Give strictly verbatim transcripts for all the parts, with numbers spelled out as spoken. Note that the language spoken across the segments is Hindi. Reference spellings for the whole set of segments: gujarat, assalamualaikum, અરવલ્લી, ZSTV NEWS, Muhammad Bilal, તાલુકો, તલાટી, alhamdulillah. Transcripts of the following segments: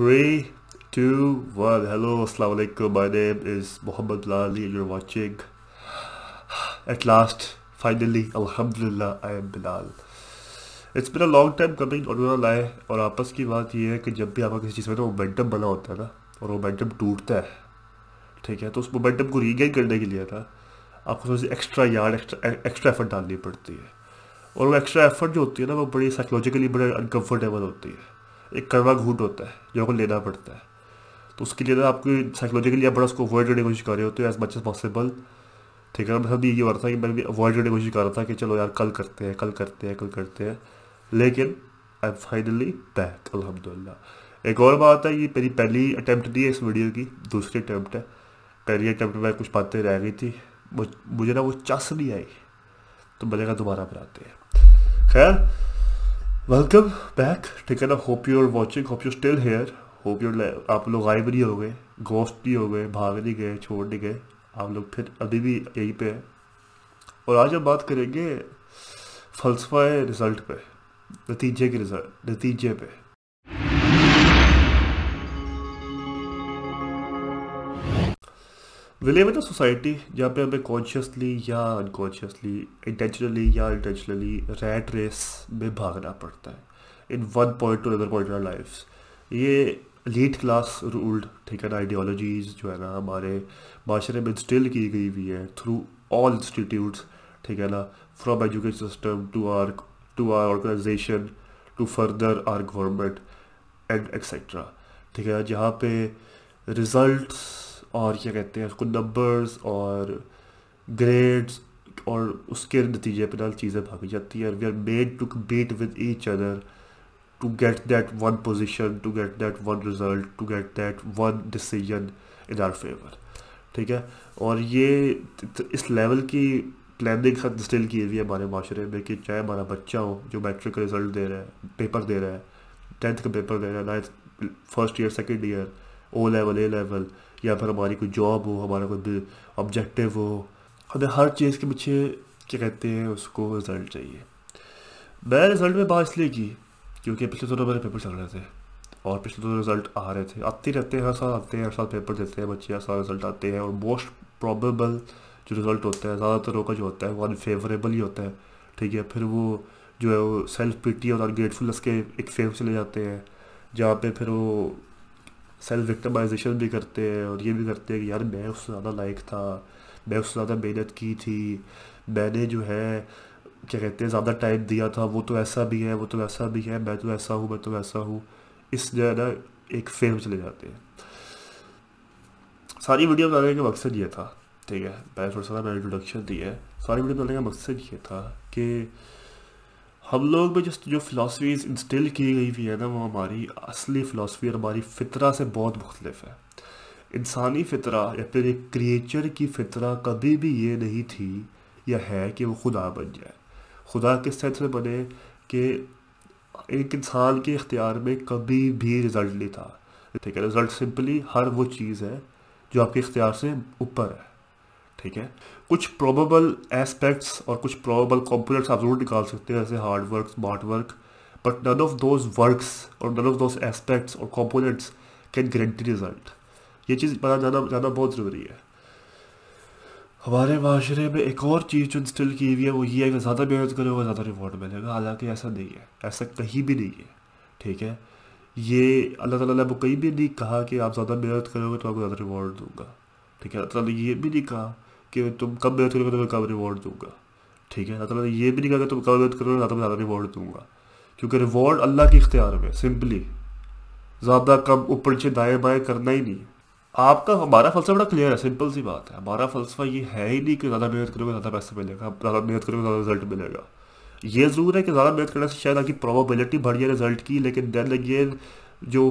three, two, one. Hello, assalamualaikum. My name is Muhammad Bilal. You're watching. At last, finally, alhamdulillah, I am Bilal. It's been a long time coming. और ना लाए और आपस की बात ये है कि जब भी आपका किसी चीज़ में ना मोमेंटम बना होता है ना और मोमेंटम टूटता है, ठीक है, तो उस मोमेंटम को रीगेन करने के लिए ना आपको थोड़ी सी extra yard extra extra effort डालनी पड़ती है। और वो एक्स्ट्रा एफर्ट जो होती है ना वो बड़ी साइकोलॉजिकली बड़ी अनकम्फर्टेबल होती है, एक करवा घूट होता है जो आपको लेना पड़ता है। तो उसके लिए ना आपको साइकोलॉजिकली आप बड़ा उसको अवॉइड करने की कोशिश कर रहे होते हो एज मच एज पॉसिबल, ठीक है। मतलब ये हो रहा था कि मैं भी अवॉइड करने की कोशिश कर रहा था कि चलो यार कल करते हैं कल करते हैं कल करते हैं लेकिन आई एम फाइनली बैक अल्हम्दुलिल्लाह। एक और बात है, ये मेरी पहली अटैम्प्ट नहीं है इस वीडियो की, दूसरी अटैम्प्ट है। पहली अटैम्प्ट में कुछ बातें रह गई थी, मुझे ना वो चास नहीं आई, तो बनेगा दोबारा बनाते हैं। खैर, वेलकम बैक, ठीक है ना। Hope you are watching, hope you still here, hope you आप लोग गायब नहीं हो गए, घोस्ट नहीं हो गए, भाग नहीं गए, छोड़ नहीं गए, आप लोग फिर अभी भी यहीं पे हैं। और आज हम बात करेंगे फलसफा रिज़ल्ट पे, नतीजे के रिज़ल्ट नतीजे पे। विलेव इन सोसाइटी जहाँ पे हमें कॉन्शियसली या अनकॉन्शियसली, इंटेंशनली या इंटेंशनली रैट रेस में भागना पड़ता है in one point to other point of life. ये एलीट क्लास रूल्ड, ठीक है ना, आइडियोलॉजीज़ जो है ना हमारे माशरे में इंस्टिल की गई हुई है थ्रू ऑल इंस्टीट्यूट्स, ठीक है ना, from education system to our to our organisation to further our government and etcetera, ठीक है। जहाँ पे रिजल्ट्स और क्या कहते हैं उसको, नंबर्स और ग्रेड्स और उसके नतीजे पर ना चीज़ें भागी जाती हैं। We are made to compete with each other to get that one position, to get that one result, to get that one decision in our favour, ठीक है। और ये इस लेवल की प्लानिंग साथ स्टिल की हुई है हमारे माशरे में कि चाहे हमारा बच्चा हो जो मैट्रिक का रिज़ल्ट दे रहा है, पेपर दे रहा है, टेंथ का पेपर दे रहा है, ninth first year second year, O level A level, या फिर हमारी कोई जॉब हो, हमारा कोई ऑब्जेक्टिव हो, हमें हर चीज़ के पीछे क्या कहते हैं उसको रिज़ल्ट चाहिए। मैं रिज़ल्ट में बात इसलिए की क्योंकि पिछले दोनों मेरे पेपर चल रहे थे और पिछले दोनों रिज़ल्ट आ रहे थे, आते रहते हैं, हर साल आते हैं, हर साल पेपर देते हैं बच्चे, हर साल रिज़ल्ट आते हैं। और मोस्ट प्रॉबेबल जो रिज़ल्ट होता है ज़्यादातर का जो होता है वो अनफेवरेबल ही होता है, ठीक है। फिर वो जो है वो सेल्फ पिटी और अनग्रेटफुलनेस के एक फेव चले जाते हैं जहाँ पर फिर वो सेल्फ विक्टिमाइजेशन भी करते हैं और ये भी करते हैं कि यार मैं उससे ज़्यादा लायक था, मैं उससे ज़्यादा मेहनत की थी, मैंने जो है क्या कहते हैं ज़्यादा टाइम दिया था, वो तो ऐसा भी है, वो तो ऐसा भी है, मैं तो ऐसा हूँ, मैं तो ऐसा हूँ, इस जो है ना एक फेम चले जाते हैं। सारी वीडियो बनाने का मकसद ये था, ठीक है, मैंने थोड़ा सा मैंने इंट्रोडक्शन दिया है। सारी वीडियो बनाने का मकसद ये था कि हम लोग में जिस जो फ़िलासफ़ीज़ इंस्टिल की गई हुई है ना वो हमारी असली फ़िलासफ़ी और हमारी फ़ितरा से बहुत मुख्तलिफ है। इंसानी फ़ितरा या फिर एक क्रिएचर की फ़ितरा कभी भी ये नहीं थी या है कि वो खुदा बन जाए। खुदा किस सेंस में बने कि एक इंसान के इख्तियार में कभी भी रिज़ल्ट नहीं था, ठीक है। रिज़ल्ट सिंपली हर वो चीज़ है जो आपके इख्तियार से ऊपर है, ठीक है। कुछ प्रोबेबल एस्पेक्ट्स और कुछ प्रोबेबल कंपोनेंट्स आप जरूर निकाल सकते हैं जैसे hard work, smart work, but none of those works और नन ऑफ दोज एस्पेक्ट्स और कंपोनेंट्स कैन गारंटी रिजल्ट। ये चीज़ पता जाना जाना बहुत ज़रूरी है। हमारे माशरे में एक और चीज़ जो इंस्टिल की हुई है वो ये है कि ज़्यादा मेहनत करोगे ज़्यादा रिवॉर्ड मिलेगा, हालांकि ऐसा नहीं है, ऐसा कहीं भी नहीं है, ठीक है। ये अल्लाह ताला ने कहीं भी नहीं कहा कि आप ज़्यादा मेहनत करोगे तो आपको ज़्यादा रिवॉर्ड दूंगा, ठीक है। अल्लाह ताला ये भी नहीं कहा कि तुम कम मेहनत करोगे तो मैं कम रिवॉर्ड दूंगा, ठीक है। अल्लाह ताला ये भी नहीं कहा कि तुम कम मेहनत करोगे ज़्यादा मैं ज़्यादा रिवॉर्ड दूंगा, क्योंकि रिवॉर्ड अल्लाह के इख्तियार में, सिंपली ज़्यादा कम ऊपर नीचे दाएं बाएं करना ही नहीं है आपका। हमारा फलसफा बड़ा क्लियर है, सिंपल सी बात है। हमारा फलसफा ये है ही नहीं कि ज़्यादा मेहनत करोगे ज़्यादा पैसा मिलेगा, ज़्यादा मेहनत करोगे ज़्यादा रिजल्ट मिलेगा। ये ज़रूर है कि ज़्यादा मेहनत करने से शायद आपकी प्रोबेबिलिटी बढ़ जाए रिजल्ट की, लेकिन दैन अगेन जो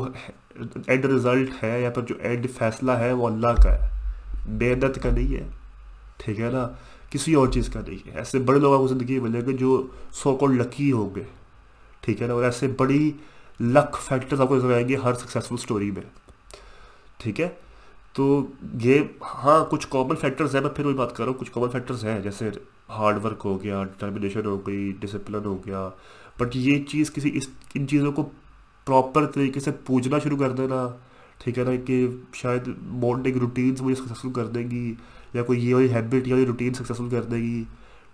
एंड रिज़ल्ट है या फिर जो एंड फैसला है वो अल्लाह का है, मेहनत का नहीं है, ठीक है ना, किसी और चीज़ का नहीं है। ऐसे बड़े लोगों को ज़िंदगी मिलेंगे जो सो कॉल्ड लकी होंगे, ठीक है ना, और ऐसे बड़ी लक फैक्टर्स आपको नजर आएंगे हर सक्सेसफुल स्टोरी में, ठीक है। तो ये हाँ कुछ कॉमन फैक्टर्स हैं, मैं फिर वही बात कर रहा हूँ, कुछ कॉमन फैक्टर्स हैं जैसे हार्ड वर्क हो गया, डिटर्मिनेशन हो गई, डिसिप्लिन हो गया, बट ये चीज़ किसी इस इन चीज़ों को प्रॉपर तरीके से पूजना शुरू कर देना, ठीक है ना, कि शायद मॉर्निंग रूटीन्स मुझे सक्सेसफुल कर देगी या कोई ये वाली हैबिट या रूटीन सक्सेसफुल कर देगी,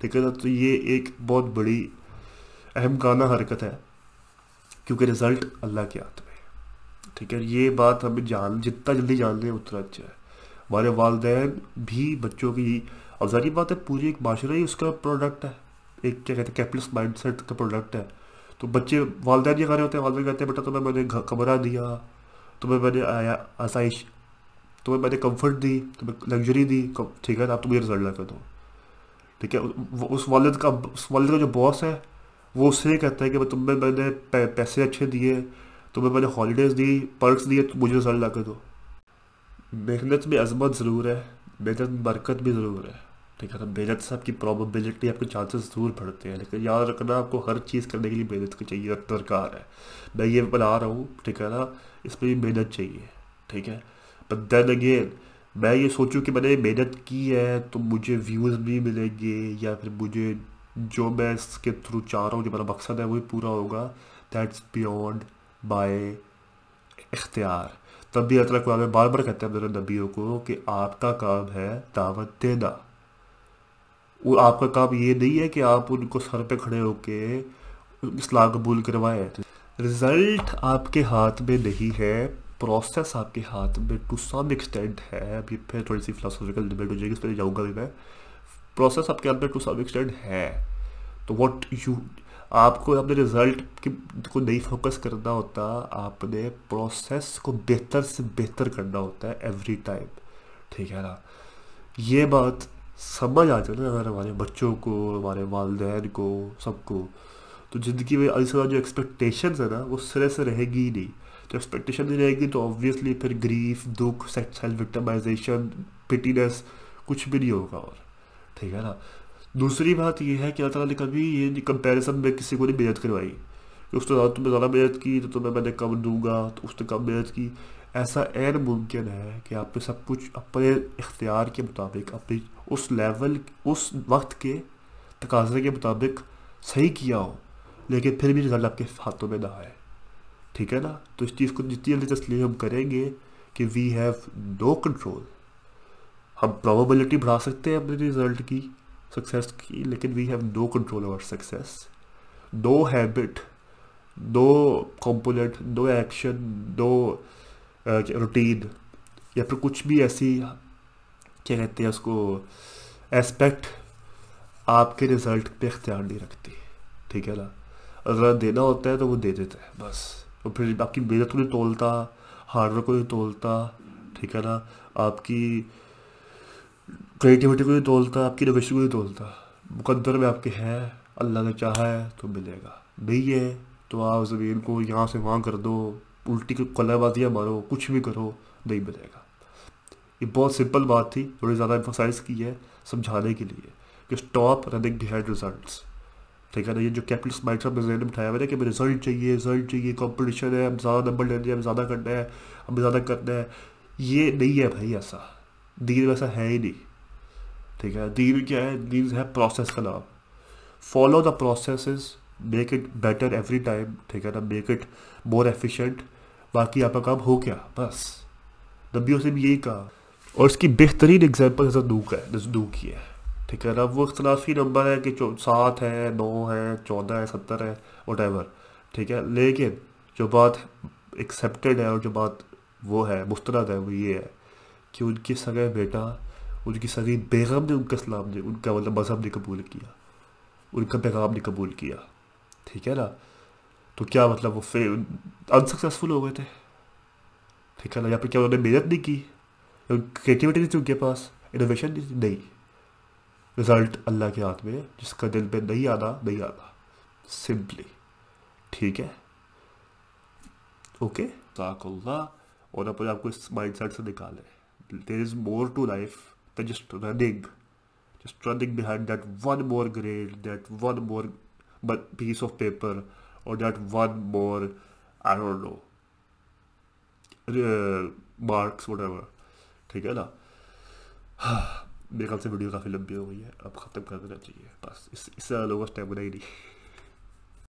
ठीक है ना। तो ये एक बहुत बड़ी अहमकाना हरकत है, क्योंकि रिज़ल्ट अल्लाह के हाथ में, ठीक है। ये बात हमें जान जितना जल्दी जान लें उतना अच्छा है। हमारे वालदैन भी बच्चों की, और जारी बात है पूरी एक माशरा ही उसका प्रोडक्ट है, एक क्या कहते हैं कैपिटलिस्ट माइंडसेट का प्रोडक्ट है। तो बच्चे वालदैन ये कर रहे होते हैं, वालदैन कहते हैं बेटा तुम्हें मैंने कमरा दिया, तुम्हें मैंने आया आसाइश, तुम्हें मैंने कंफर्ट दी, तुम्हें लग्जरी दी, ठीक है ना, आप तो मुझे रिजल्ट ला कर दो, ठीक है। उस वालिद का उस वालिद का जो बॉस है वो उससे कहता है कि तुम्हें मैंने पैसे अच्छे दिए, तुम्हें मैंने हॉलीडेज़ दी, पर्क्स दिए, मुझे रिजल्ट ला कर दो। मेहनत में अजमत ज़रूर है, मेहनत में बरकत भी ज़रूर है, ठीक है ना। मेहनत से आपकी प्रॉबेबिलिटी, आपके चांसेस ज़रूर बढ़ते हैं, लेकिन याद रखना आपको हर चीज़ करने के लिए मेहनत की चाहिए, दरकार है। मैं ये बना रहा हूँ, ठीक है ना, इसमें भी मेहनत चाहिए, ठीक है। बट देन अगेन मैं ये सोचूँ कि मैंने मेहनत की है तो मुझे व्यूज़ भी मिलेंगे या फिर मुझे जो मैं इसके थ्रू चाह रहा हूँ, जो मेरा मकसद है वो पूरा होगा, दैट्स बियॉन्ड बाय इख्तियार। तब भी अल्लाह कुरान में बार बार कहते हैं मेरे नबियों को कि आपका काम है दावत देना। वो आपका काम ये नहीं है कि आप उनको सर पे खड़े होके इस्लाम कबूल करवाएं। रिज़ल्ट आपके हाथ में नहीं है, प्रोसेस आपके हाथ में टू सम एक्सटेंट है। अभी फिर थोड़ी सी फिलोसॉफिकल डिबेट हो जाएगी, इस पर जाऊँगा भी मैं। प्रोसेस आपके हाथ में टू सम एक्सटेंट है, तो वॉट यू आपको अपने रिज़ल्ट को नहीं फोकस करना होता, आपने प्रोसेस को बेहतर से बेहतर करना होता है एवरी टाइम, ठीक है ना। ये बात समझ आ जाए ना अगर हमारे बच्चों को, हमारे वालिदैन को, सबको, तो ज़िंदगी में असल जो एक्सपेक्टेशंस है ना वो सिरे से रहेगी ही नहीं। तो एक्सपेक्टेशन नहीं रहेगी तो ऑब्वियसली फिर ग्रीफ, दुख, सेक्सुअल विक्टिमाइजेशन, पिटीनेस, कुछ भी नहीं होगा और, ठीक है ना। दूसरी बात यह है कि अल्लाह ताला ने कभी ये कंपैरिजन में किसी को नहीं मेहनत करवाई कि उसने ज़्यादा तुम्हें ज़्यादा मेहनत की तो तुम्हें मैंने कम दूंगा, तो उसने कम मेहनत की। ऐसा गैर मुमकिन है कि आप सब कुछ अपने इख्तियार के मुताबिक, अपने उस लेवल, उस वक्त के तकाजे के मुताबिक सही किया हो, लेकिन फिर भी रिजल्ट आपके हाथों में ना आए, ठीक है ना। तो इस चीज़ को जितनी जल्दी तस्लीम हम करेंगे कि वी हैव नो कंट्रोल, हम प्रॉबेबिलिटी बढ़ा सकते हैं अपने रिज़ल्ट की, सक्सेस की, लेकिन we have no control over success. No habit, no component, no action, no routine, या फिर कुछ भी ऐसी क्या कहते हैं उसको एस्पेक्ट आपके रिज़ल्ट पे इख्तियार नहीं रखती, ठीक है ना। अगर देना होता है तो वो दे देता है बस, और फिर आपकी मेहनत को नहीं तोलता, हार्डवर्क को नहीं तोलता, ठीक है ना, आपकी क्रिएटिविटी को नहीं तोलता, आपकी इनोवेशन को नहीं तोलता। मुकद्दर में आपके है, अल्लाह ने चाहा है तो मिलेगा, नहीं है तो आप ज़मीन को यहाँ से वहाँ कर दो, उल्टी की कलाबाजियाँ मारो, कुछ भी करो, नहीं मिलेगा। ये बहुत सिंपल बात थी, थोड़ी ज़्यादा एम्फोसाइज की है समझाने के लिए कि स्टॉप रनिंग बिहाइंड रिजल्ट्स, ठीक है ना। ये जो कैपिटलिस्ट माइंडसेट में मैंने उठाया हुआ है कि रिजल्ट चाहिए, रिजल्ट चाहिए, कॉम्पिटिशन है, हम ज़्यादा नंबर लेने, हम ज़्यादा करना है, हमें ज़्यादा करना है, ये नहीं है भाई, ऐसा दीन वैसा है ही नहीं, ठीक है। दीन क्या है? दीन है प्रोसेस का नाम। Follow the processes, make it better every time, ठीक है ना, मेक इट मोर एफिशिएंट। बाकी आपका काम हो क्या, बस नबियों से भी यही कहा, और इसकी बेहतरीन एग्जाम्पल ज़दूक है, ज़दूक ही है, ठीक है ना। वो इख्तलाफी नंबर है कि सात है, नौ है, चौदह है, सत्तर है, वटेवर, ठीक है, लेकिन जो बात एक्सेप्टेड है और जो बात वो है मुस्तरद है वो ये है कि उनके सगे बेटा, उनकी सगी बेगम ने उनका इस्लाम ने, उनका मतलब मजहब ने कबूल किया, उनका पैगाम ने कबूल किया, ठीक है ना। तो क्या मतलब वो फिर अनसक्सेसफुल हो गए थे, ठीक है ना, या फिर क्या उन्होंने मेहनत नहीं की, क्रिएटिविटी नहीं थी उनके पास, इनोवेशन नहीं थी, नहीं। रिज़ल्ट अल्लाह के हाथ में, जिसका दिल पे नहीं आना नहीं आना, सिंपली, ठीक है, ओके। ताक़ल्लाह और अपने आपको इस माइंड सेट से निकालें। There is more to life than just running, just running behind that one more grade, that one more piece of paper, or that one more, I don't know, uh, marks, whatever. ठीक है ना। मेरे ख्याल से वीडियो काफ़ी लंबी हो गई है, अब ख़त्म कर देना चाहिए बस, इससे लोगों को स्टेमिना ही नहीं।